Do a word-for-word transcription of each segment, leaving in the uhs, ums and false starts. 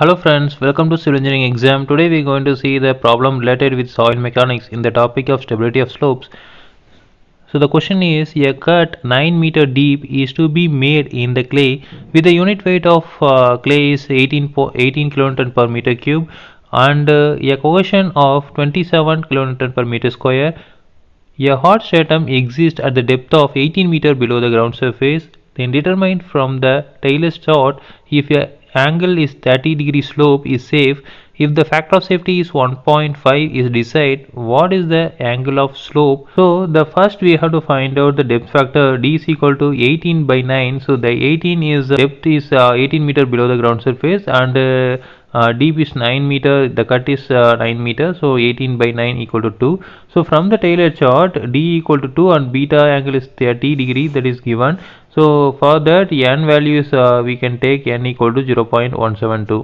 Hello friends, welcome to civil engineering exam. Today we are going to see the problem related with soil mechanics in the topic of stability of slopes. So the question is, a cut nine meter deep is to be made in the clay with a unit weight of uh, clay is eighteen, eighteen kilonewton per meter cube and uh, a cohesion of twenty-seven kilonewton per meter square. A hard stratum exists at the depth of eighteen meter below the ground surface. Then determine from the Taylor's chart if a angle is thirty degree slope is safe. If the factor of safety is one point five is decide what is the angle of slope. So the first we have to find out the depth factor. D is equal to eighteen by nine. So the eighteen is depth is uh, eighteen meter below the ground surface and uh, uh, deep is nine meter. The cut is uh, nine meter. So eighteen by nine equal to two. So from the Taylor chart, D equal to two and beta angle is thirty degree, that is given. So for that n value is uh, we can take n equal to zero point one seven two.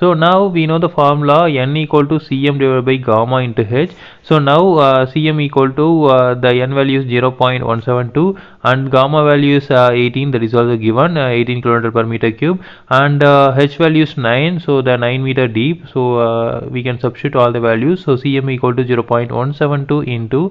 So now we know the formula n equal to cm divided by gamma into h. So now uh, cm equal to uh, the n value is zero point one seven two and gamma value is uh, eighteen, that is also given, uh, eighteen kilometer per meter cube, and uh, h value is nine, so the nine meter deep. So uh, we can substitute all the values. So cm equal to zero point one seven two into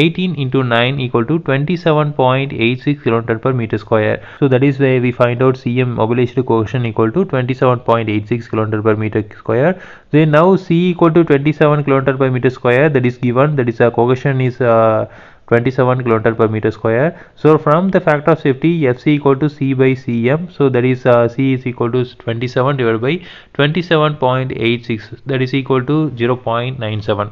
eighteen into nine equal to twenty-seven point eight six kilonewton per meter square. So that is where we find out cm obligatory coefficient equal to twenty-seven point eight six kilonewton per meter square. Then now c equal to twenty-seven kilonewton per meter square, that is given, that is a coefficient is uh, twenty-seven kilonewton per meter square. So from the factor of safety, fc equal to c by cm. So that is uh, c is equal to twenty-seven divided by twenty-seven point eight six, that is equal to zero point nine seven.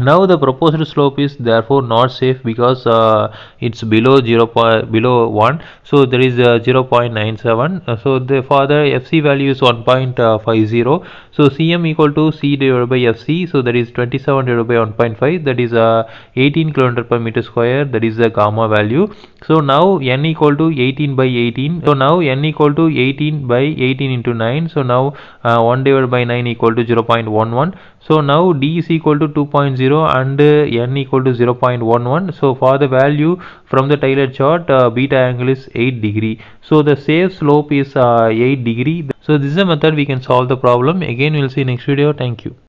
Now the proposed slope is therefore not safe because uh, it's below zero below one, so there is uh, zero point nine seven. So the further fc value is one point five zero. So cm equal to c divided by fc, so that is twenty-seven divided by one point five, that is uh, eighteen kilometer per meter square, that is the gamma value. So now n equal to eighteen by eighteen. So now n equal to eighteen by eighteen into nine. So now uh, one divided by nine equal to zero point one one. So now d is equal to two point zero and uh, n equal to zero point one one. So for the value from the Taylor chart, uh, beta angle is eight degree. So the safe slope is uh, eight degree. So this is a method we can solve the problem. Again, we'll see next video. Thank you.